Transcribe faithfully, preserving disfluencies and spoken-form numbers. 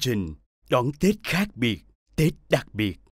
chương trình Đón Tết khác biệt, Tết đặc biệt.